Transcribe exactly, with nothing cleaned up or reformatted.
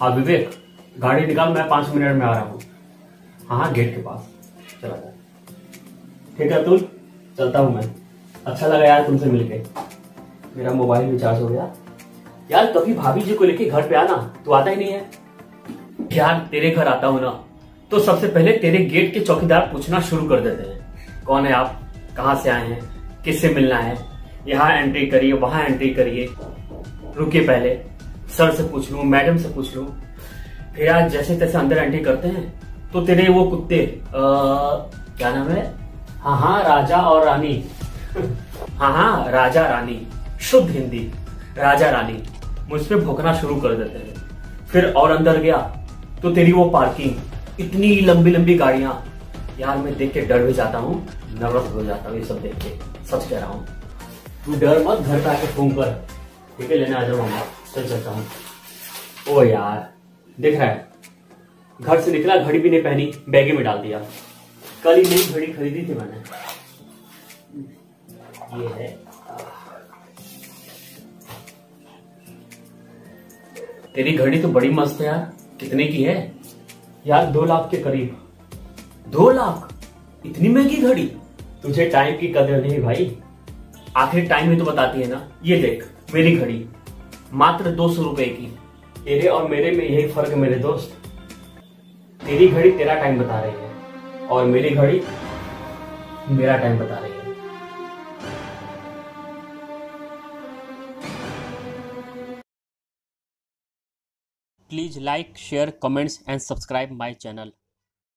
हाँ विवेक, गाड़ी निकाल, मैं पांच मिनट में आ रहा हूँ। हाँ गेट के पास चला जा। ठीक है अतुल, चलता हूँ मैं। अच्छा लगा यार तुमसे मिलके, मेरा मोबाइल भी चार्ज हो गया। यार कभी भाभी जी को लेके घर पे आना, तू आता ही नहीं है। यार तेरे घर आता हूँ ना तो सबसे पहले तेरे गेट के चौकीदार पूछना शुरू कर देते हैं, कौन है आप, कहाँ से आए हैं, किससे मिलना है, यहाँ एंट्री करिए, वहां एंट्री करिए, रुकिए पहले सर से पूछ लूं, मैडम से पूछ लूं। फिर यार जैसे तैसे अंदर एंट्री करते हैं तो तेरे वो कुत्ते आ, क्या नाम है, हाँ हाँ राजा और रानी हाँ हाँ राजा रानी, शुद्ध हिंदी राजा रानी, मुझ पर भौंकना शुरू कर देते हैं। फिर और अंदर गया तो तेरी वो पार्किंग, इतनी लंबी लंबी गाड़ियां, यार मैं देख के डर भी जाता हूँ, नर्वस हो जाता हूँ ये सब देख के, सच कह रहा हूँ। तू डर मत, घर पे आके फोन कर, ठीक है, लेने आ जाऊंगा। चल चलता हूँ। ओ यार देख रहा है, घर से निकला, घड़ी भी नहीं पहनी, बैगे में डाल दिया। कल ही नई घड़ी खरीदी थी मैंने, ये है। तेरी घड़ी तो बड़ी मस्त है यार, कितने की है? यार दो लाख के करीब। दो लाख? इतनी महंगी घड़ी? तुझे टाइम की कदर नहीं भाई, आखिर टाइम ही तो बताती है ना। ये देख मेरी घड़ी, मात्र दो सौ रुपए की। तेरे और मेरे में यही फर्क है मेरे दोस्त, तेरी घड़ी तेरा टाइम बता रही है और मेरी घड़ी मेरा टाइम बता रही है। Please like, share, comments and subscribe my channel.